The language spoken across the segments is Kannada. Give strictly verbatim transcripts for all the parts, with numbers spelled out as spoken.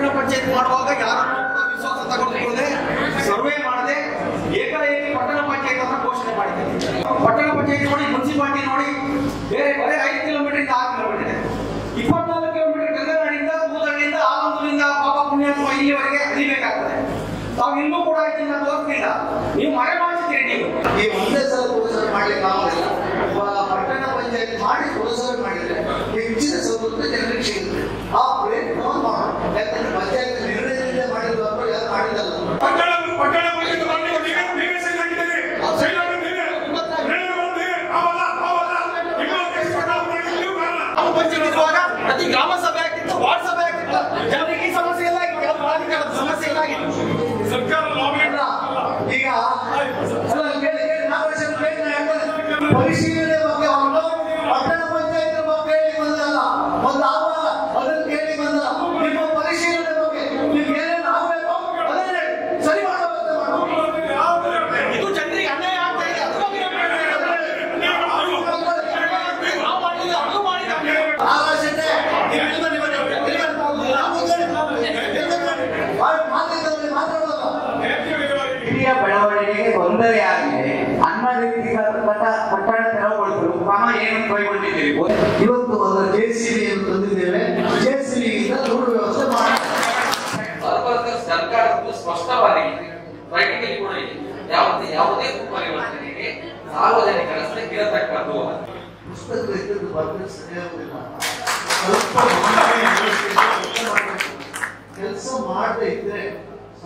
ಪಟ್ಟಣ ಪಂಚಾಯತ್ ಮಾಡುವಾಗ ಯಾರನ್ನು ಕೂಡ ವಿಶ್ವಾಸ ತಗೊಂಡಿದೆ ಸರ್ವೆ ಮಾಡದೆ ಏಕಲೈಯಲ್ಲಿ ಪಟ್ಟಣ ಪಂಚಾಯತ್ ಅಂತ ಘೋಷಣೆ ಮಾಡಿದೆ. ಪಟ್ಟಣ ಪಂಚಾಯತ್ ನೋಡಿ, ಮುನ್ಸಿಪಾಲಿಟಿ ನೋಡಿ, ಬೇರೆ ಬರೀ ಐದು ಕಿಲೋಮೀಟರ್ ಇಂದ ಆರು ಕಿಲೋಮೀಟರ್ ಇಪ್ಪತ್ನಾಲ್ಕು ಕಿಲೋಮೀಟರ್ ಗಂಗನಾಡಿಂದ ಕೂದಲಿನಿಂದ ಆನಂದದಿಂದ ಪಾಪ ಪುಣ್ಯ ಅಥವಾ ಇಲ್ಲಿವರೆಗೆ ಹರಿಬೇಕಾಗ್ತದೆ. ತಾವು ಇನ್ನೂ ಕೂಡ ಇದನ್ನ ತೋರಿಸ್ತಿಲ್ಲ, ನೀವು ಮರೆ ಮಾಡಿಸ್ತೀರಿ. ನೀವು ಈ ಒಂದೇ ಸಲ ಪುರಸಭೆ ಮಾಡ್ಲಿಕ್ಕೆ ಆಗುದಿಲ್ಲ. ಪಟ್ಟಣ ಪಂಚಾಯತ್ ಮಾಡಿ ಪುರಸಭೆ ಮಾಡಿದ್ರೆ ಹೆಚ್ಚಿನ ಸೌಲಭ್ಯ ಜನರಿಗೆ ಸಿಗುತ್ತೆ. ಆ ಪ್ರಯತ್ನ ಮಾಡೋಣ. ಯಾಕಂದ್ರೆ ಪಂಚಾಯತ್ ನಿರ್ಣಯದಿಂದ ಮಾಡಿದ್ರು ಅಥವಾ ಯಾರು ಮಾಡಿದಲ್ಲ. ಪಟ್ಟಣ ಪಟ್ಟಣ ಪಂಚಾಯತ್ ಪ್ರತಿ ಗ್ರಾಮ ಸಭೆ ಆಗಿತ್ತು, ವಾರ್ಡ್ ಸಭೆ ಆಗಿತ್ತು, ಜನರಿಗೆ ಈ ಸಮಸ್ಯೆ ಎಲ್ಲ ಆಗಿತ್ತು, ಪ್ರಾಧಿಕಾರದ ಸಮಸ್ಯೆ ಎಲ್ಲ ಆಗಿತ್ತು. ಸರ್ಕಾರ ಈಗ ಪರಿಶೀಲನೆ ಬಗ್ಗೆ ಒಂದು ಪಟ್ಟಣ ಪಂಚಾಯತ್ ಬಗ್ಗೆ ಹೇಳಿ ಬಂದಲ್ಲ, ಒಂದು ಲಾಭ ಅದನ್ನು ಕೇಳಿ ಬಂದ ನಿಮ್ಮ ಪರಿಶೀಲನೆ ಬಗ್ಗೆ ನೀವು ಏನೇನು ಆಗಬೇಕು ಅದನ್ನೇ ಸರಿ ಮಾಡಬೇಕು. ಇದು ಜನರಿಗೆ ಅನ್ಯಾಯ ಆಗ್ತಾ ಇದೆ. ಹಿರಿಯ ಬೆಳವಣಿಗೆ ತೊಂದರೆ ಆಗಿದೆ. ಪಟ್ಟಣ ತೆರವುಗೊಳಿಸಲು ಕ್ರಮ ಏನು ಕೈಗೊಂಡಿದ್ದೇವೆ? ಇವತ್ತು ಒಂದು ಜೆಸಿಬಿಯನ್ನು ತಂದಿದ್ದೇವೆ. ಜೆಸಿಬಿಯಿಂದ ರೋಡ್ ವ್ಯವಸ್ಥೆ ಮಾಡಬೇಕು. ಸರ್ಕಾರದ್ದು ಸ್ಪಷ್ಟವಾಗಿದೆ, ಪ್ರಕಟಣೆ ಕೂಡ ಇದೆ. ಯಾವುದೇ ಯಾವುದೇ ಪರಿವರ್ತನೆಗೆ ಸಾರ್ವಜನಿಕರ ಸ್ಥಿರತಕ್ಕದ್ದು ಪುಸ್ತಕ ಸರಿಯಾಗುವುದಿಲ್ಲ. ಕೆಲಸ ಮಾಡದೇ ಇದ್ರೆ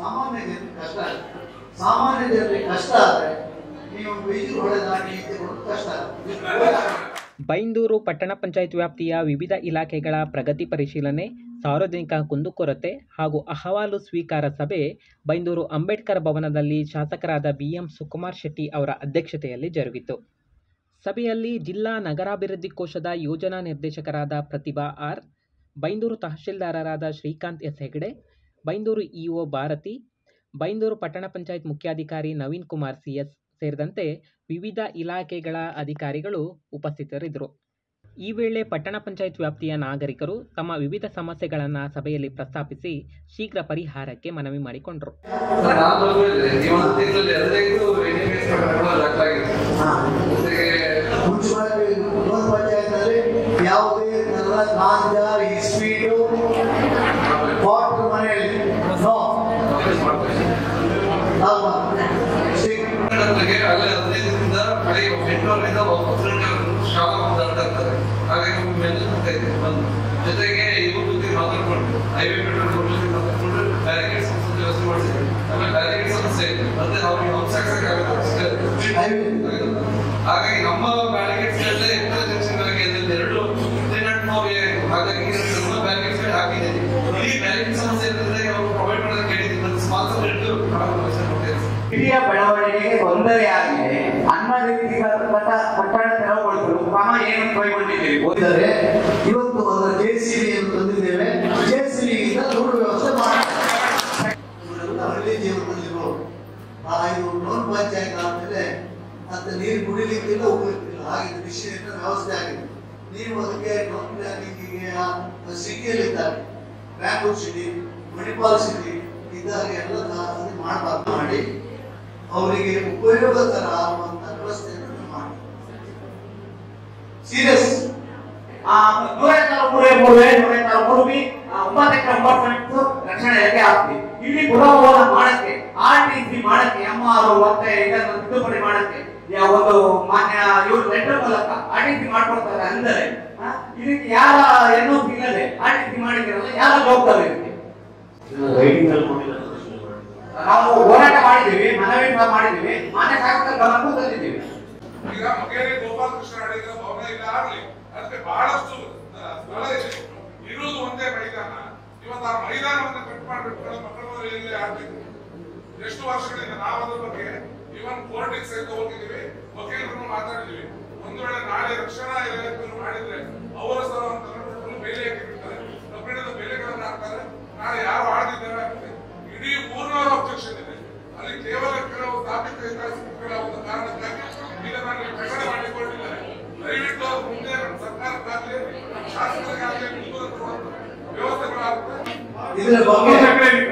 ಸಾಮಾನ್ಯ ಜನರಿಗೆ ಕಷ್ಟ ಆಗುತ್ತೆ. ಸಾಮಾನ್ಯ ಜನರಿಗೆ ಕಷ್ಟ ಆದ್ರೆ ಬೈಂದೂರು ಪಟ್ಟಣ ಪಂಚಾಯತ್ ವ್ಯಾಪ್ತಿಯ ವಿವಿಧ ಇಲಾಖೆಗಳ ಪ್ರಗತಿ ಪರಿಶೀಲನೆ, ಸಾರ್ವಜನಿಕ ಕುಂದುಕೊರತೆ ಹಾಗೂ ಅಹವಾಲು ಸ್ವೀಕಾರ ಸಭೆ ಬೈಂದೂರು ಅಂಬೇಡ್ಕರ್ ಭವನದಲ್ಲಿ ಶಾಸಕರಾದ ಬಿಎಂ ಸುಕುಮಾರ್ ಶೆಟ್ಟಿ ಅವರ ಅಧ್ಯಕ್ಷತೆಯಲ್ಲಿ ಜರುಗಿತು. ಸಭೆಯಲ್ಲಿ ಜಿಲ್ಲಾ ನಗರಾಭಿವೃದ್ಧಿ ಕೋಶದ ಯೋಜನಾ ನಿರ್ದೇಶಕರಾದ ಪ್ರತಿಭಾ ಆರ್, ಬೈಂದೂರು ತಹಶೀಲ್ದಾರರಾದ ಶ್ರೀಕಾಂತ್ ಎಸ್ ಹೆಗ್ಡೆ, ಬೈಂದೂರು ಇಒ ಭಾರತಿ, ಬೈಂದೂರು ಪಟ್ಟಣ ಪಂಚಾಯತ್ ಮುಖ್ಯಾಧಿಕಾರಿ ನವೀನ್ ಕುಮಾರ್ ಸಿಎಸ್ ಸೇರಿದಂತೆ ವಿವಿಧ ಇಲಾಖೆಗಳ ಅಧಿಕಾರಿಗಳು ಉಪಸ್ಥಿತರಿದ್ದರು. ಈ ವೇಳೆ ಪಟ್ಟಣ ಪಂಚಾಯತ್ ವ್ಯಾಪ್ತಿಯ ನಾಗರಿಕರು ತಮ್ಮ ವಿವಿಧ ಸಮಸ್ಯೆಗಳನ್ನು ಸಭೆಯಲ್ಲಿ ಪ್ರಸ್ತಾಪಿಸಿ ಶೀಘ್ರ ಪರಿಹಾರಕ್ಕೆ ಮನವಿ ಮಾಡಿಕೊಂಡರು. ಜೊತೆಗೆ ಇವ್ರ ಜೊತೆ ಮಾತಾಡ್ಕೊಂಡು ಹೈವೇ ಪೆಟ್ರೋಲ್ ಜೊತೆ ಮಾತಾಡ್ಕೊಂಡು ಬ್ಯಾರಿಕೇಡ್ ಸಮಸ್ಯೆ ವ್ಯವಸ್ಥೆ ಮಾಡಿಸಿದ್ರು. ಆಮೇಲೆ ಬ್ಯಾರಿಕೇಡ್ ಸಮಸ್ಯೆ ಇದೆ, ಮತ್ತೆ ಅವ್ರಿಗೆ ಒಪ್ಸಾಕ್ಸಕ್ಕಾಗುತ್ತೆ ಅಷ್ಟೇ. ಹಾಗಾಗಿ ನಮ್ಮ ಬ್ಯಾರಿಕೇಡ್ ಸೈಡ್ ಇಂಟರ್ ಜಂಕ್ಷನ್ ಆಗಿ ಅದರಲ್ಲಿ ಎರಡು ಟೆನೆಂಟ್ ನೋವಿದೆ. ಹಾಗಾಗಿ ಬ್ಯಾರಿಕೇಡ್ ಸೈಡ್ ಹಾಕಿದ್ದೀವಿ. ಈ ಬ್ಯಾರಿಕೇಡ್ ಸಮಸ್ಯೆ ಇರೋದ್ರಿಂದ ಅವ್ರು ಪ್ರೊವೈಡ್ ಮಾಡೋದು ಕೇಳಿದ್ದೀವಿ. ನನ್ನ ಸ್ಪಾನ್ಸರ್ ಇಟ್ಟು ಹಿರಿಯ ಬೆಳವಣಿಗೆಗೆ ತೊಂದರೆ ಆಗಿದೆ. ಅನ್ಮರಿತಿಕ ಪಟ್ಟಣ ತೆರವುಗೊಳಿಸಲು ಕ್ರಮ ಏನು ಕೈಗೊಂಡಿದ್ದೇವೆ? ಹೋದರೆ ಇವತ್ತು ಒಂದು ಜೆಸಿಬಿಯನ್ನು ತಂದಿದ್ದೇವೆ. ಜೆಸಿಬಿಯಿಂದ ರೋಡ್ ವ್ಯವಸ್ಥೆ ಮಾಡಬೇಕು. ಹಳ್ಳಿ ಜೀವನದಲ್ಲಿರೋ ಆ ಐದು ಲೋನ್ ಪಂಚಾಯತ್ ಆದ್ಮೇಲೆ ಅಂತ ನೀರು ಕುಡಿಲಿಕ್ಕಿಲ್ಲ, ಹೋಗ್ಲಿಕ್ಕಿಲ್ಲ. ಹಾಗೆ ವಿಷಯದ ವ್ಯವಸ್ಥೆ ಆಗಿದೆ. ನೀವು ಅದಕ್ಕೆ ಗೌರ್ಮೆಂಟ್ ಸಿಟಿಯಲ್ಲಿದ್ದಾರೆ, ಬ್ಯಾಂಗ್ಳೂರು ಸಿಟಿ, ಮಣಿಪಾಲ್ ಸಿಟಿ ಇದ್ದಾಗ ಎಲ್ಲ ಮಾಡಬಾರ್ದು ಮಾಡಿ ಅವರಿಗೆ ಉಪಯೋಗಕರ ಆಗುವಂತ ವ್ಯವಸ್ಥೆಯನ್ನು ಮಾಡಿ ಸೀರಿಯಸ್ ರಕ್ಷಣೆಯಲ್ಲಿ ಆಗ್ತದೆ. ಇಲ್ಲಿ ಗುಣಮುಖ ಮಾಡಕ್ಕೆ ಆರ್ ಟಿ ಸಿ ಮಾಡಕ್ಕೆ ಎಂ ಆರ್ ತಿದ್ದುಪಡಿ ಮಾಡಕ್ಕೆ ಒಂದು ಮಾನ್ಯ ಇವರು ಲೆಟರ್ ಮೂಲಕ ಆರ್ ಟಿ ಸಿ ಮಾಡ್ಕೊಡ್ತಾರೆ. ಅಂದರೆ ಇದಕ್ಕೆ ಯಾರ ಏನೋ ಸಿಗದೆ ಆರ್ ಟಿ ಸಿ ಮಾಡಿದ್ರಲ್ಲ, ಯಾರ ಜವಾಬ್ದಾರಿ ಇದಕ್ಕೆ? ನಾವು ಹೋರಾಟ ಮಾಡಿದ್ದೀವಿ, ಮನವಿ ಮಾಡಿದ್ದೀವಿ, ಮಾನ್ಯ ಶಾಸಕರ ಗಮನಕ್ಕೂ ತಂದಿದ್ದೀವಿ. ಈಗ ಮಕ್ಕಳಿಗೆ ಗೋಪಾಲ್ ಕೃಷ್ಣ ಅಡಿಗೆ ಭವನ ಇಲ್ಲ ಆಗ್ಲಿ, ಅದಕ್ಕೆ ಬಹಳಷ್ಟು ಸ್ಥಳ ಇದೆ. ಇರುವುದು ಒಂದೇ ಮೈದಾನ. ಇವತ್ತು ಆ ಮೈದಾನವನ್ನು ಕಟ್ ಮಾಡಿಬಿಟ್ಟು ಮಕ್ಕಳು ಇಲ್ಲೇ ಆಗ್ತಿದ್ರು. ಎಷ್ಟು ವರ್ಷಗಳಿಂದ ನಾವು ಅದ್ರ ಬಗ್ಗೆ ಇವನ್ ಕೋರ್ಟಿಗೆ ಸಹಿತ ಹೋಗಿದ್ದೀವಿ, ವಕೀಲರನ್ನು ಮಾತಾಡಿದೀವಿ. ಒಂದ್ ವೇಳೆ ನಾಳೆ ರಕ್ಷಣಾ ಇಲಾಖೆಯನ್ನು ಮಾಡಿದ್ರೆ ಅವರ ಸ್ಥಳವನ್ನು ತಗೊಂಡು ಬೇಲೆ ಹಾಕಿಬಿಡ್ತಾರೆ, ಕಬ್ಬಿಣದ ಬೇಲೆಗಳನ್ನು ಹಾಕ್ತಾರೆ. ನಾಳೆ ಯಾರು ಆಡಿದ್ದಾರೆ? ಇಡೀ ಊರಿನವರ ಅಬ್ಜೆಕ್ಷನ್ ಇದೆ. ಅಲ್ಲಿ ಕೇವಲ ಕೆಲವು ತಾಂತ್ರಿಕ ಹಿತಾಸಕ್ತಿಗಳ ಒಂದು ಕಾರಣಕ್ಕಾಗಿ ಇದನ್ನು ಪ್ರಕಟಣೆ ಮಾಡಿಕೊಂಡಿದ್ದಾರೆ. ದಯವಿಟ್ಟು ಅದು ಮುಂದೆ ಸರ್ಕಾರಕ್ಕಾಗಲಿ, ಶಾಸಕರಿಗಾಗಲಿ ಮುಂದುವರೆದ ವ್ಯವಸ್ಥೆಗಳಾಗುತ್ತೆ. If you have a kilometer, you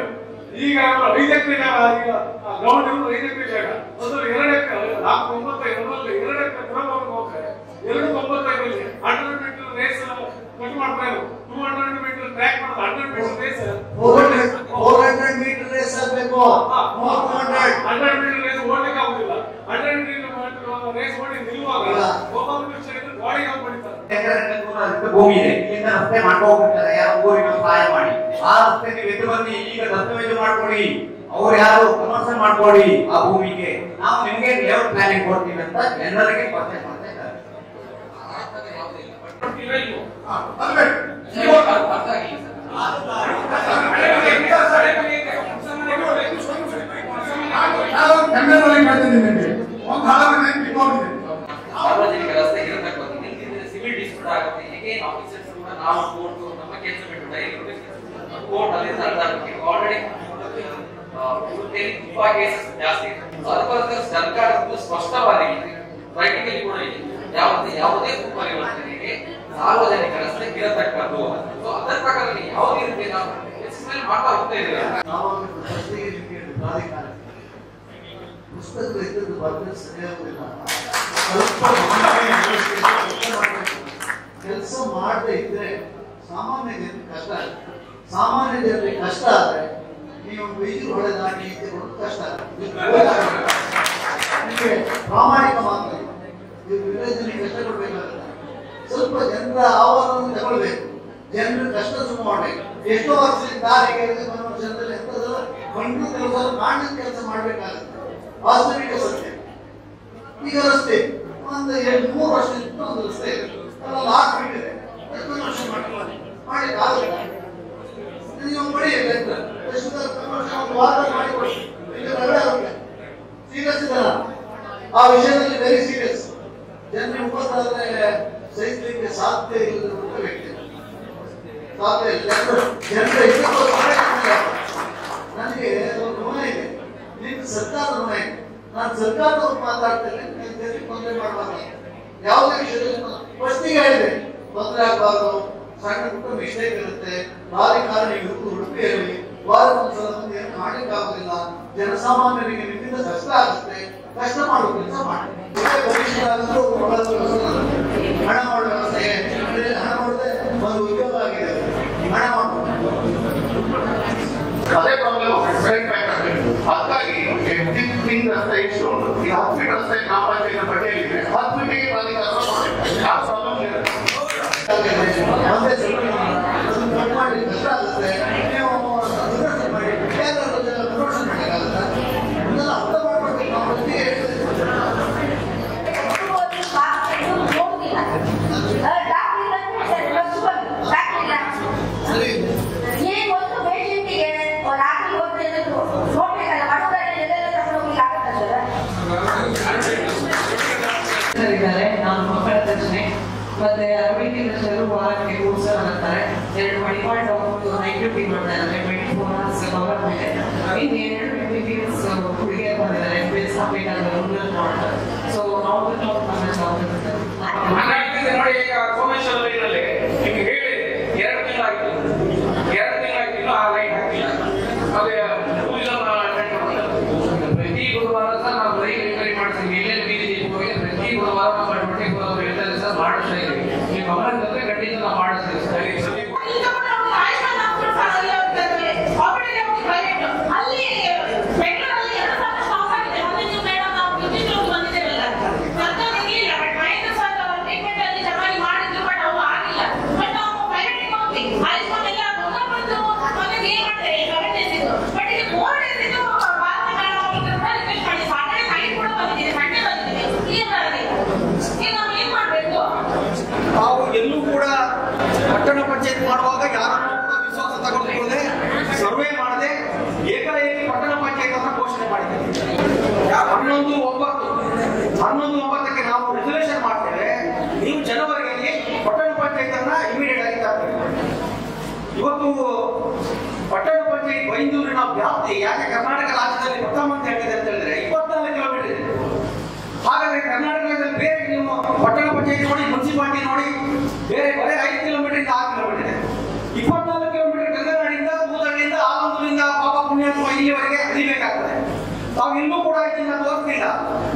ನಾವು ಇನ್ನೂ ಕೂಡ ಇದನ್ನ ತೋರಿಸ್ತಿಲ್ಲ.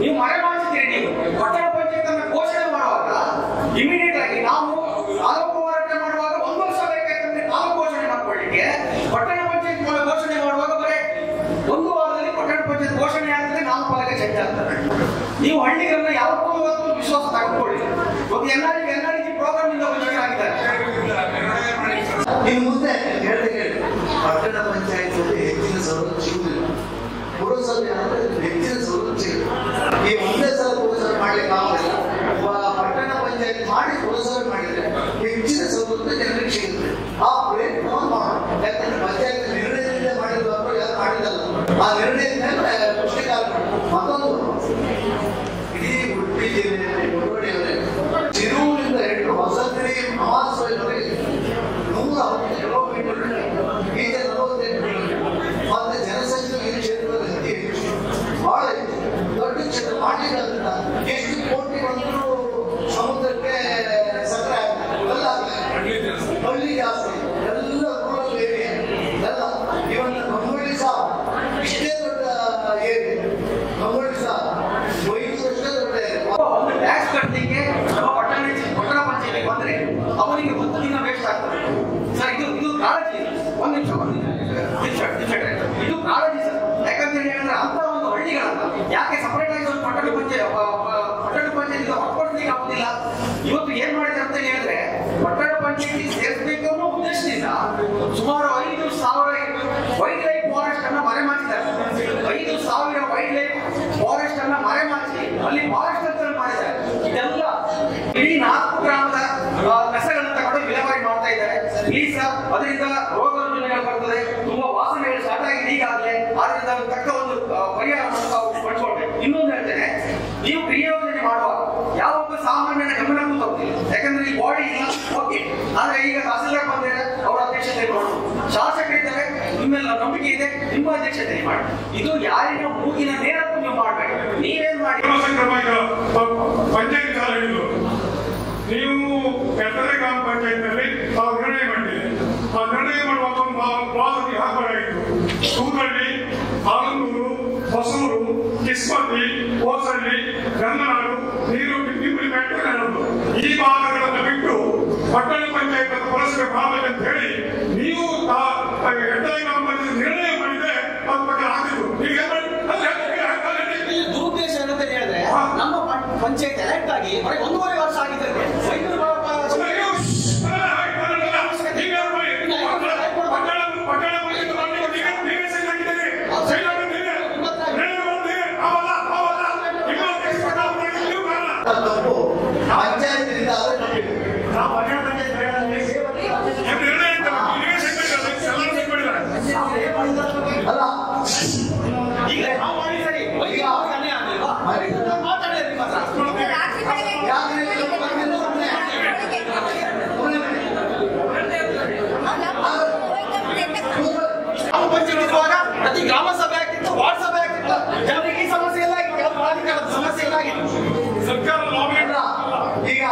ನೀವು ಮನೆ ಮಾಡಿಸಿದ್ದೀರಿ, ನೀವು ಪಟ್ಟಣ ಪಂಚಾಯತ್ ಅನ್ನು ಘೋಷಣೆ ಮಾಡುವಾಗ ಇಮಿಡಿಯೇಟ್ ಆಗಿ ನಾವು ಆರೋಪ ಹೋರಾಟ ಮಾಡುವಾಗ ಒಂದು ವರ್ಷ ಬೇಕಾಯ್ತಂದ್ರೆ ನಾವು ಘೋಷಣೆ ಮಾಡ್ಕೊಳ್ಳಿಕ್ಕೆ, ಪಟ್ಟಣ ಪಂಚಾಯತ್ ಘೋಷಣೆ ಮಾಡುವಾಗ ಬರೀ ಒಂದು ವಾರದಲ್ಲಿ ಪಟ್ಟಣ ಪಂಚಾಯತ್ ಘೋಷಣೆ ಆಗ್ತದೆ, ನಾಲ್ಕು ವಾರಕ್ಕೆ ಚರ್ಚೆ ಆಗ್ತದೆ. ನೀವು ಹಳ್ಳಿಗಳನ್ನ ಯಾವತ್ತೂ ವಿಶ್ವಾಸ ತಗೊಂಡ್ಕೊಳ್ಳಿ. ಒಂದು N R N R G programme ಇಂದ ಯೋಜನೆ ಆಗಿದ್ದಾರೆ. ನೀವು ಮುಂದೆ ಹೇಳಿದ ಹೇಳಿ ಪಟ್ಟಣ ಪಂಚಾಯತ್ ಹೆಚ್ಚಿನ ಸೌಲಭ್ಯ ಪುರಸಭೆ ಅಂದ್ರೆ ಹೆಚ್ಚಿನ ಸೌಲಭ್ಯ ಈ ಒಂದೇ ಸಲ ಪುರಸಭೆ ಮಾಡ್ಲಿಕ್ಕೆ ಆಗುದಿಲ್ಲ. ಪಟ್ಟಣ ಪಂಚಾಯತ್ ಮಾಡಿ ಪುರಸಭೆ ಮಾಡಿದ್ರೆ ಹೆಚ್ಚಿನ ಸೌಲಭ್ಯ ಜನರಿಗೆ ಸಿಗುತ್ತೆ. ಆ ಪ್ರಯತ್ನ ಮಾಡೋಣ. ಯಾಕಂದ್ರೆ ಪಂಚಾಯತ್ ನಿರ್ಣಯದಿಂದ ಮಾಡಿದ್ರು, ಯಾರು ಮಾಡಿದಲ್ಲ ಆ ನಿರ್ಣಯದಿಂದ ಪುಸ್ತಕ. ಮತ್ತೊಂದು ಇಡೀ ಉಡುಪಿ ಜಿಲ್ಲೆಯಲ್ಲಿ ಮುಳುಗಡೆಯವರೇ ತಿರುವಿನಿಂದ ಹಿಡಿದು ಹೊಸದಿರಿ ಮಹಾಸ್ವರಿಗೆ ನೂರ ಹತ್ತು ಕಿಲೋಮೀಟರ್ ಈಗ ನಲವತ್ತೆಂಟು ಕಿಲೋಮೀಟರ್ ಮತ್ತೆ ಜನಸಂಖ್ಯೆ ಈ ಕ್ಷೇತ್ರದಲ್ಲಿ ಅತಿ ಹೆಚ್ಚು, ಬಹಳ ಹೆಚ್ಚು ದೊಡ್ಡ ಕ್ಷೇತ್ರ ಮಾಡಿರೋದ್ರಿಂದ ಎಷ್ಟು ಕೋಟಿ ಒಂದು ಸಮುದ್ರಕ್ಕೆ ಸಕ್ಕರೆ ಆಗ್ತದೆ, ಹಳ್ಳಿ ಜಾಸ್ತಿ ಎಲ್ಲ ರೂರಲ್ ಏರಿಯಾ ಎಲ್ಲ. ಇವನ್ನ ಗಂಗೊಳ್ಳಿ ಸಹ ಇಷ್ಟೇ ದೊಡ್ಡ ಏರಿಯಾ, ಗಂಗೊಳ್ಳಿ ಸಹ ಮೈಸೂರಷ್ಟೇ ದೊಡ್ಡ ಏರಿಯಾ. ಒಂದು ಟ್ಯಾಕ್ಸ್ ಕಟ್ಟಲಿಕ್ಕೆ ನಮ್ಮ ಪಟ್ಟಣ ಪಟ್ಟಣ ಪಂಚಾಯತ್ ಬಂದ್ರೆ ಅವನಿಗೆ ಒಂದು ದಿನ ವೇಸ್ಟ್ ಆಗ್ತದೆ ಸರ್. ಇದು ಇದು ಕಾಳಜಿ. ಒಂದು ನಿಮಿಷ ಒಂದು ಇದು ಕಾಳಜಿ ಸರ್. ಯಾಕಂತ ಹೇಳಿದ್ರೆ ಅಂತ ಒಂದು ಹಳ್ಳಿಗಳನ್ನ ಯಾಕೆ ಸಪರೇಟ್ ಆಗಿ ಒಂದು ಪಟ್ಟಣ ಪಂಚಾಯತ್ ಪಟ್ಟಣ ಪಂಚಾಯತ್ ಹೊರಪಡಿಸ್ಲಿಕ್ಕೆ ಆಗುದಿಲ್ಲ? ಇವತ್ತು ಏನ್ ಮಾಡಿದೆ ಅಂತ ಹೇಳಿದ್ರೆ ಪಟ್ಟಣ ಪಂಚಾಯತಿ ಸೇರ್ಸ್ಬೇಕು ಅನ್ನೋ ಉದ್ದೇಶದಿಂದ ಸುಮಾರು ಐದು ಸಾವಿರ ವೈಲ್ಡ್ ಲೈಫ್ ಫಾರೆಸ್ಟ್ ಅನ್ನ ಮರೆ ಮಾಡಿದ್ದಾರೆ. ಐದು ಸಾವಿರ ವೈಲ್ಡ್ ಲೈಫ್ ಫಾರೆಸ್ಟ್ ಅನ್ನ ಮರೆ ಮಾಡಿಸಿ ಅಲ್ಲಿ ಫಾರೆಸ್ಟ್ ಅಂತ ಮಾಡಿದ್ದಾರೆ. ಇದೆಲ್ಲ ಇಡೀ ನಾಲ್ಕು ಗ್ರಾಮದ ಕಸಗಳನ್ನ ತಗೊಂಡು ವಿಲೇವಾರಿ ಮಾಡ್ತಾ ಇದ್ದಾರೆ. ಪ್ಲೀಸ್ ಸರ್, ಅದರಿಂದ ರೋಗ ರುಜಿನಗಳು ಬರ್ತದೆ, ತುಂಬಾ ವಾಸನೆಗಳು ಸ್ಟಾರ್ಟ್ ಆಗಿದೆ ಈಗಾಗಲೇ. ಆದ್ರಿಂದ ತಕ್ಕ ಒಂದು ಪರಿಹಾರವನ್ನು ತಾವು ಪಡ್ಕೊಳ್ಬೇಕು. ಇನ್ನೊಂದು ಹೇಳ್ತೇನೆ, ನೀವು ಕ್ರಿಯೋಜನೆ ಮಾಡುವಾಗ ಯಾವೊಬ್ಬ ಸಾಮಾನ್ಯನ ಗಮನಕ್ಕೂ ತಗೋತಿಲ್ಲ. ಯಾಕಂದ್ರೆ ಈ ಬಾಡಿ ಇಲ್ಲ, ಓಕೆ. ಆದ್ರೆ ಈಗ ತಹಸೀಲ್ದಾರ್ ಬಂದಿದ್ದಾರೆ, ಅವರ ಅಧ್ಯಕ್ಷತೆ ಮಾಡೋದು, ಶಾಸಕರಿದ್ದಾರೆ, ನಿಮ್ಮೆಲ್ಲ ನಂಬಿಕೆ ಇದೆ, ನಿಮ್ಮ ಅಧ್ಯಕ್ಷತೆ ಮಾಡಿ. ಇದು ಯಾರಿಗೂ ಮೂಗಿನ ನೇರಕ್ಕೂ ನೀವು ಮಾಡಬೇಕು. ನೀವೇನ್ ಮಾಡಿ ಪಂಚಾಯತ್ ಕಾರ್ಯಗಳು ನೀವು ಎತ್ತರೆ ಗ್ರಾಮ ಪಂಚಾಯತ್ ನಲ್ಲಿ ತಾವು ನಿರ್ಣಯ ಮಾಡಿದ್ದೀರಿ. ಆ ನಿರ್ಣಯ ಮಾಡುವಾಗ ಒಂದು ಹಾಕಬೇಕಾಗಿತ್ತು. ಸೂರಳ್ಳಿ, ಆಲೂರು, ಹೊಸೂರು, ಕಿಸ್ಮತಿ, ಕೋಸಳ್ಳಿ, ಗಂಗನಾಡು, ನೀರು ಈ ಭಾಗಗಳನ್ನು ಬಿಟ್ಟು ಪಟ್ಟಣ ಪಂಚಾಯತ್ ಪುರಸಭೆ ಮಾಡಬೇಕು ಅಂತ ಹೇಳಿ ನೀವು ಎತ್ತರೆ ಗ್ರಾಮ ಪಂಚಾಯತ್ ನಿರ್ಣಯ ಮಾಡಿದ್ರೆ ಅದ್ರ ಬಗ್ಗೆ ಹಾಕಿದ್ರು. ಈಗ ದುರುದ್ದೇಶ ಏನಂತ ಹೇಳಿದ್ರೆ ನಮ್ಮ ಪಂಚಾಯತ್ ಎಲೆಕ್ಟ್ ಆಗಿ ಒಂದೂವರೆ ವರ್ಷ ಆಗಿದೆ. ತಪ್ಪು ಪಂಚಾಯತ್ ಅಲ್ಲ, ಈಗ ಪ್ರತಿ ಗ್ರಾಮ ಸಭೆ ಆಗಿತ್ತು, ವಾರ್ಡ್ ಸಭೆ ಆಗಿತ್ತು, ಜನರಿಗೆ ಈ ಸಮಸ್ಯೆ ಎಲ್ಲ ಆಗಿತ್ತು, ಪ್ರಾಧಿಕಾರದ ಸಮಸ್ಯೆ ಎಲ್ಲ ಆಗಿತ್ತು. ಸರ್ಕಾರ ಈಗ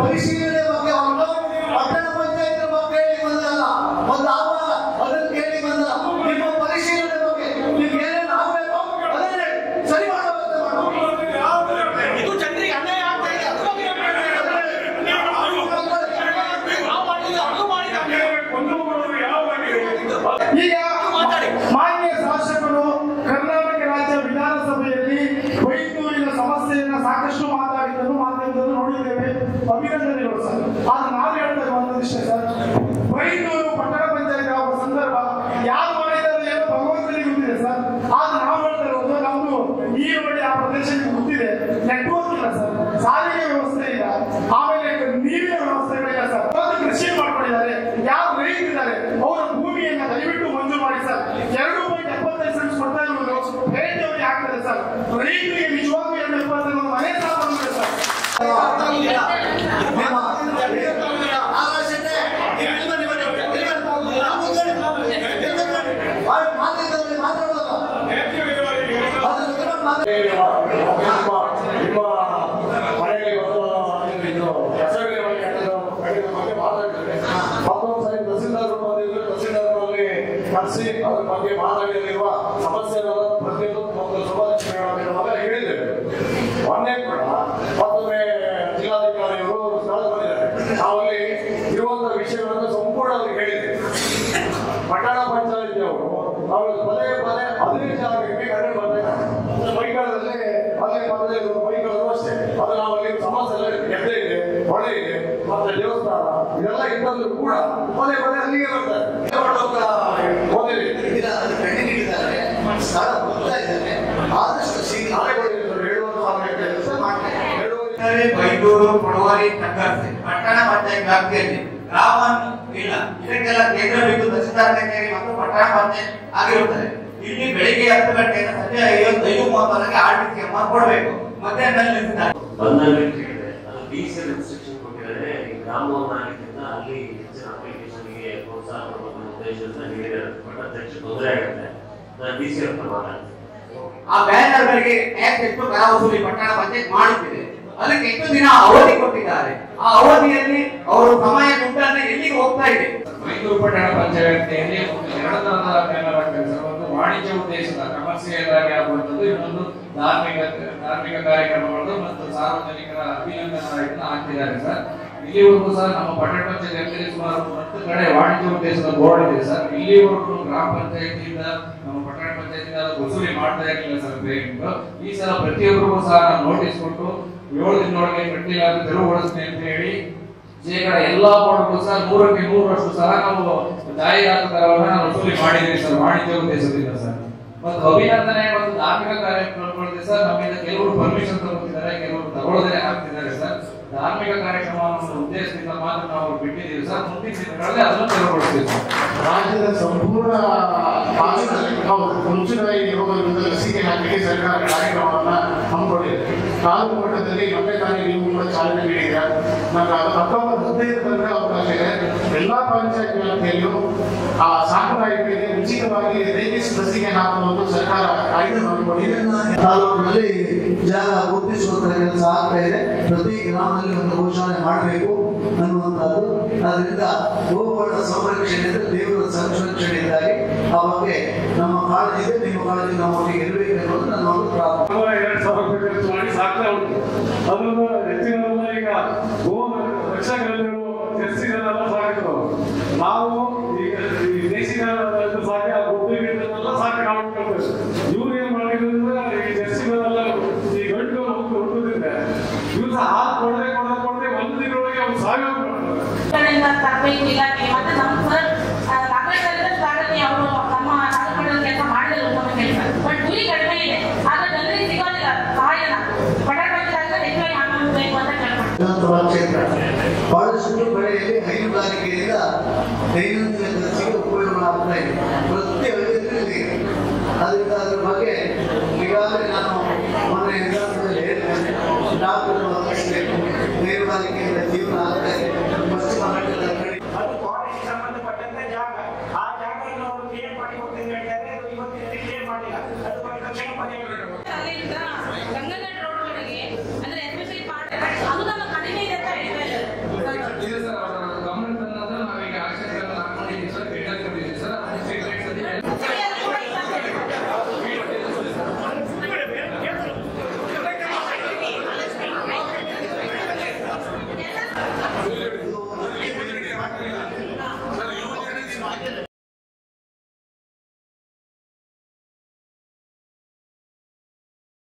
ಪರಿಶೀಲನೆ ಬಗ್ಗೆ ಒಂದು ಪಟ್ಟಣ ಪಂಚಾಯತ್ ಬಗ್ಗೆ ಹೇಳಿ ಬಂದಲ್ಲ, ಒಂದು ಆವ ಅದನ್ನು ಕೇಳಿ ಬಂದಲ್ಲ. ನಿಮ್ಮ ಪರಿಶೀಲನೆ ಬಗ್ಗೆ ನಿಮ್ಗೆ ಏನೇನು ಆಗಬೇಕು ಅದನ್ನೇ ಸರಿ ಮಾಡುವಂತೆ ಮಾಡಬೇಕು. ಇದು ಜನರಿಗೆ ಅನ್ಯಾಯ ಆಗ್ತಾ ಇದೆ. ಈಗ ಮಾನ್ಯ ಶಾಸಕರು ಕರ್ನಾಟಕ ರಾಜ್ಯ ವಿಧಾನಸಭೆಯಲ್ಲಿ ಬೈಂದೂರಿನ ಸಮಸ್ಯೆಯನ್ನ ಸಾಕಷ್ಟು ಮಾತಾಡಿದ್ದನ್ನು ಮಾಧ್ಯಮದಲ್ಲಿ ನೋಡಿದ್ದೇವೆ. ಅಭಿನಂದನೆಗಳು ಸರ್. ಆದ್ರೆ ನಾನು ಹೇಳಬೇಕು ಅನ್ನೋದು ವಿಷಯ ಸರ್, ಬೈಂದೂರು ಪಟ್ಟಣ ಪಂಚಾಯತ್ ಆಗುವ ಸಂದರ್ಭ ಯಾರು ಮಾಡಿದ್ದಾರೆ ಏನು ಭಗವಂತನಿಗೆ ಗೊತ್ತಿದೆ ಸರ್. ಆದ್ರೆ ನಾವು ಹೇಳ್ತಾ ಇರೋದು ನಮ್ದು ಈ ಬಳಿ ಆ ಪ್ರದೇಶಕ್ಕೆ ಗೊತ್ತಿದೆ, ನೆಟ್ವರ್ಕ್ ಇಲ್ಲ ಸರ್, ಸಾರಿಗೆ ವ್ಯವಸ್ಥೆ ಇಲ್ಲ, ಆಮೇಲೆ ನೀರಿನ ವ್ಯವಸ್ಥೆಗಳಿಲ್ಲ ಸರ್. ಕೃಷಿ ಮಾಡ್ಕೊಂಡಿದ್ದಾರೆ, ಯಾರು ರೈತರಿದ್ದಾರೆ ಅವರ ಭೂಮಿಯನ್ನ ದಯವಿಟ್ಟು ಮಂಜೂರು ಮಾಡಿ ಸರ್. ಎರಡು ಪಾಯಿಂಟ್ ಎಪ್ಪತ್ತೈದು ಸೆಂಟ್ಸ್ ಕೊಡ್ತಾ ಇರುವುದು ರೈತರಿಗೆ ಆಗ್ತದೆ ಸರ್. ರೈತರಿಗೆ ನಿಜವಾಗ್ಲೂ ಎರಡು ಎಪ್ಪತ್ತೈದು ಮನೆ ಸಾಲ ಬಂದಿದೆ ಸರ್. ನಿಮ್ಮ ಮನೆಯಲ್ಲಿ ಒಂದು ಇದು ಕೆಲಸ ಮಾಡಿಸಿ ಅದ್ರ ಬಗ್ಗೆ ಮಾನವೀಯಲ್ಲಿರುವ ಸಮಸ್ಯೆಗಳ ಪ್ರತಿಯೊಂದು ಒಂದು ಶುಭಾಶಯಗಳನ್ನು ಹೇಳಿದ್ದೇವೆ. ಒಂದೇ ಕೂಡ ಮತ್ತೊಮ್ಮೆ ಜಿಲ್ಲಾಧಿಕಾರಿಗಳು ಸ್ಥಳ ಬಂದಿದ್ದಾರೆ. ನಾವಲ್ಲಿ ಇರುವಂತಹ ವಿಷಯಗಳನ್ನು ಸಂಪೂರ್ಣವಾಗಿ ಹೇಳಿದ್ದೇವೆ. ಪಟ್ಟಣ ಪಂಚಾಯಿತಿ ಅವರು ಅವರು ಪದೇ ಪದೇ ಹದಿನೈದು ಜನರಿಗೆ ಕರೆ ಬರ್ತಾರೆ. ಮೈಕಾಲದಲ್ಲಿ ಅದೇ ಪದೇ ಮೈಕಾಲೂ ಅಷ್ಟೇ. ಅದು ನಾವಲ್ಲಿ ಸಮಸ್ಯೆ ಹೆಜ್ಜೆ ಇದೆ, ಹೊಳೆ ಇದೆ, ಮತ್ತೆ ದೇವಸ್ಥಾನ ಇದೆಲ್ಲ ಇದ್ದರೂ ಕೂಡ ಪದೇ ಪದೇ ಅಲ್ಲಿಗೆ ಬರ್ತಾರೆ. ಬೈಂದೂರು ಕೊಡವಾರಿ ತಗ್ಗಾರ್ತೆ ಪಟ್ಟಣ ಪಂಚಾಯತ್ ವ್ಯಾಪ್ತಿಯಲ್ಲಿ ಗ್ರಾಮನ್ ಇಲ್ಲ, ಇದಕ್ಕೆಲ್ಲ ಕೇಂದ್ರ ಬಿಂದು ತಹಸೀಲ್ದಾರ್ಕಾರಿ ಮತ್ತು ಪಟ್ಟಣ ಪಂಚಾಯತ್ ಆಗಿರುತ್ತದೆ. ಇಲ್ಲಿ ಬೆಳಿಗ್ಗೆ ಹತ್ತು ಗಂಟೆಯಿಂದ ಸಂಜೆ ಐವತ್ತೈದು ಮೂವತ್ತೊಂದಕ್ಕೆ ಆರ್ಟಿಸಿ ಅಮೌಂಟ್ ಕೊಡಬೇಕು. ಮತ್ತೆ ಬಂದಲ್ಲಿ ಕೇಳಿದೆ, ಅದು ಡಿಸಿಎಲ್ ಇನ್ಸ್ಟ್ರಕ್ಷನ್ ಕೊಟ್ಟಿದ್ದಾರೆ. ಈ ಗ್ರಾಮವನ್ನಾಗಿದ್ದರಿಂದ ಅಲ್ಲಿ ಹೆಚ್ಚಿನ ಅಪ್ಲಿಕೇಶನ್ಗೆ ಪ್ರೋತ್ಸಾಹ ಕೊಡುವ ಉದ್ದೇಶದಿಂದ ನೀಡಿದ್ದಾರೆ. ಬಟ್ ಅಧ್ಯಕ್ಷ ತೊಂದರೆ ಆಗುತ್ತೆ. ನಾನು ಡಿಸಿಎಲ್ ಹತ್ರ ಮಾತಾಡ್ತೀನಿ. ಆ ಬ್ಯಾನರ್ ಗಳಿಗೆ ಟ್ಯಾಕ್ಸ್ ಎಷ್ಟು ಕರ ವಸೂಲಿ ಪಟ್ಟಣ ಪಂಚಾಯತ್ ಮಾಡುತ್ತಿದೆ, ಅದಕ್ಕೆ ಎಷ್ಟು ದಿನ ಅವಧಿ ಕೊಟ್ಟಿದ್ದಾರೆ. ಆ ಅವಧಿಯಲ್ಲಿ ಅವರು ಸಮಯ ದುಡ್ಡನ್ನು ಎಲ್ಲಿಗೆ ಹೋಗ್ತಾ ಇದೆ? ಮೈಸೂರು ಪಟ್ಟಣ ಪಂಚಾಯತ್ನಲ್ಲಿ ಎರಡು ತರಹದ ಬ್ಯಾನರ್ ಕೆಲಸವನ್ನು ವಾಣಿಜ್ಯ ಉದ್ದೇಶದ ಕಮರ್ಷಿಯಲ್ ಆಗಿ ಆಗುವಂಥದ್ದು, ಇನ್ನೊಂದು ಧಾರ್ಮಿಕ ಧಾರ್ಮಿಕ ಕಾರ್ಯಕ್ರಮಗಳು ಮತ್ತು ಸಾರ್ವಜನಿಕರ ಅಭಿನಂದನೆಗಳನ್ನು ಹಾಕಿದ್ದಾರೆ ಸರ್. ಇಲ್ಲಿವರೆಗೂ ಸರ್ ನಮ್ಮ ಪಟ್ಟಣ ಪಂಚಾಯತ್ನಲ್ಲಿ ಸುಮಾರು ಹತ್ತು ಕಡೆ ವಾಣಿಜ್ಯ ಉದ್ದೇಶದ ಬೋರ್ಡ್ ಇದೆ ಸರ್. ಇಲ್ಲಿವರೆಗೂ ಗ್ರಾಮ ಪಂಚಾಯತಿಯಿಂದ ನಮ್ಮ ಪಟ್ಟಣ ಪಂಚಾಯತಿಯಿಂದ ವಸೂಲಿ ಮಾಡ್ತಾ ಇರಲಿಲ್ಲ ಸರ್. ಬೇರೆಂದು ಈ ಸಲ ಪ್ರತಿಯೊಬ್ಬರಿಗೂ ಸಹ ನಾವು ನೋಟಿಸ್ ಕೊಟ್ಟು ಏಳು ದಿನದೊಳಗೆ ಕಟ್ಟಿಲ್ಲ ಅಂದ್ರೆ ತೆರವುಗೊಳಿಸ್ತೀನಿ ಅಂತ ಹೇಳಿ ಶೇಕಡ ಎಲ್ಲಾ ಬೋರ್ಡ್ಗೂ ಸಹ ನೂರಕ್ಕೆ ನೂರರಷ್ಟು ಸಹ ನಾವು ಜಾಹೀರಾತುದಾರರನ್ನ ನಾವು ವಸೂಲಿ ಮಾಡಿದ್ದೀವಿ ಸರ್, ವಾಣಿಜ್ಯ ಉದ್ದೇಶದಿಂದ ಸರ್. ಮತ್ತು ಅಭಿನಂದನೆ ಮತ್ತು ಧಾರ್ಮಿಕ ಕಾರ್ಯಕ್ರಮಗಳಿದೆ ಸರ್. ನಮ್ಮಿಂದ ಕೆಲವರು ಪರ್ಮಿಷನ್ ತಗೊಳ್ತಿದ್ದಾರೆ, ಕೆಲವರು ತಗೊಳ್ಳೋದೇ ಆಗ್ತಿದ್ದಾರೆ ಸರ್. ಧಾರ್ಮಿಕ ಕಾರ್ಯಕ್ರಮವನ್ನು ಉದ್ದೇಶದಿಂದ ಮಾತ್ರ ನಾವು ಬಿಟ್ಟಿದ್ದೀವಿ ಸರ್. ಮುಂದಿನ ದಿನಗಳಲ್ಲಿ ಅದನ್ನು ತೆರವುಗೊಳಿಸ್ತೀವಿ ಸರ್. ರಾಜ್ಯದ ಸಂಪೂರ್ಣ ಮುಂಚೂಣವಾಗಿ ಹೋಗೋದ್ರಿಂದ ಲಸಿಕೆ ಹಾಕಿಕೆ ಸರ್ಕಾರ ಕಾರ್ಯಕ್ರಮವನ್ನು ಹಮ್ಮಿಕೊಂಡಿದೆ. ತಾಲೂಕು ಮಟ್ಟದಲ್ಲಿ ನಮ್ಮದೇ ತಾನೇ ನೀವು ಕೂಡ ಚಾಲನೆ ನೀಡಿದ ನಮ್ಮ ಹತ್ತೊಂಬತ್ತು ಹದಿನೈದು ತನಕ ಅವಕಾಶ ಇದೆ. ಎಲ್ಲಾ ಪಂಚಾಯತ್ ವ್ಯಾಪ್ತಿಯಲ್ಲೂ ಆ ಸಾಕುದಾಯಿಗಳಿಗೆ ಉಚಿತವಾಗಿ ರೇಗಿಸ್ ಲಸಿಕೆ ಹಾಕುವುದು ಸರ್ಕಾರ ಕಾಯ್ದೆ ಮಾಡಿಕೊಂಡಿದೆ. ತಾಲೂಕಿನಲ್ಲಿ ಜಾಗ ರೂಪಿಸುವಂತಹ ಕೆಲಸ ಆಗ್ತಾ ಇದೆ. ಪ್ರತಿ ಗ್ರಾಮದಲ್ಲಿ ಒಂದು ಘೋಷಣೆ ಮಾಡಬೇಕು ಅನ್ನುವಂಥದ್ದು. ಅದರಿಂದ ಗೋವುಗಳ ಸಂರಕ್ಷಣೆ ಇದ್ದರೆ ದೇವರ ಸಂರಕ್ಷಣೆ ಇದ್ದಾಗಿ ಆ ಬಗ್ಗೆ ನಮ್ಮ ಕಾಳಜಿ ಇದೆ. ನಿಮ್ಮ ಕಾಳಜಿ ನಮ್ಮ ಬಗ್ಗೆ ಇರಬೇಕು ಅನ್ನೋದು ನನ್ನ ಒಂದು ಪ್ರಾರ್ಥನೆ. ಎರಡು ಸಾವಿರ ರೂಪಾಯಿ ಖರ್ಚು ಮಾಡಿ ಸಾಕ್ತಾ ಉಂಟು. ಅದನ್ನು ಹೆಚ್ಚಿನ ಈಗ ಗೋ ವೃಕ್ಷಗಳು ಹೆಚ್ಚಿಗೆಲ್ಲ ಸಾಕು. ನಾವು ಈಗ ದೇಶಿನ ಸಾಕೆ ಆ ಗೊಬ್ಬರ ಗಿಡದನ್ನೆಲ್ಲ ಸಾಕು ಕಾಣ್ಕೊಂಡು ಇವ್ರು ಏನ್ ಮಾಡಿದ್ರೆ ಈ ಜರ್ಸಿಗಳೆಲ್ಲ ಈ ಗಂಟು ಹುಡುಗದಿಂದ ಇವ್ರ ಹಾಲು ಕೊಡದೆ ಕೊಡದೆ ಕೊಡದೆ ಒಂದು ದಿನೊಳಗೆ ಅವ್ರು ಸಾವಿರ ತರಬೇಕಿಲ್ಲ. ಮತ್ತೆ ನಮ್ಮ ಸರ್ ನಾಗರಿಕರಿಂದ ಸಾಗಣೆ ಅವರು ನಮ್ಮ ನಾಲ್ಕು ಕೆಲಸ ಮಾಡಿದ್ರು ನಮ್ಮ ಕೆಲಸ. ಬಟ್ ಗುರಿ ಕಡಿಮೆ ಇದೆ, ಆದ್ರೆ ಜನರಿಗೆ ಸಿಗೋದಿಲ್ಲ ಸಹಾಯನ. ಪಟಕ್ ಬಂದಾಗ ಹೆಚ್ಚಾಗಿ ಹಾಕಬೇಕು ಅಂತ ಕೇಳ್ಕೊಂಡು ಬಹಳಷ್ಟು ಕಡೆಯಲ್ಲಿ ಹೈನುಗಾರಿಕೆಯಿಂದ ದೈನಂದಿನ ಕೃಷಿಗೆ ಉಪಯೋಗ ಆಗ್ತಾ ಇದೆ. ಪ್ರತಿ ಹಳ್ಳಿಯಲ್ಲಿ ಅದರಿಂದ ಅದರ ಬಗ್ಗೆ ಈಗಾಗಲೇ ನಾನು ಮೊನ್ನೆ ಹೇಳಿದ್ದೇನೆ. ಡಾಕ್ಟರ್ ಹೈನುಗಾರಿಕೆಯಿಂದ ಜೀವನ